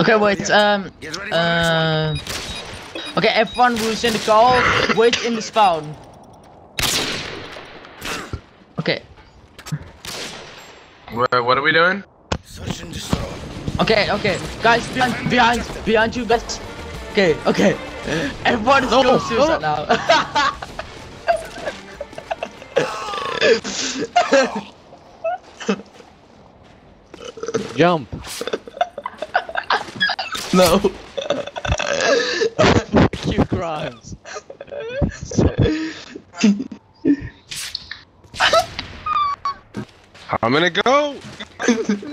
Okay, wait. Okay, everyone who's in the call, wait in the spawn. Okay. What are we doing? Okay, okay, guys, behind you guys. Okay, okay. Everyone is going suicide now. Jump. No. Fuck you, Grimes. I'm gonna go.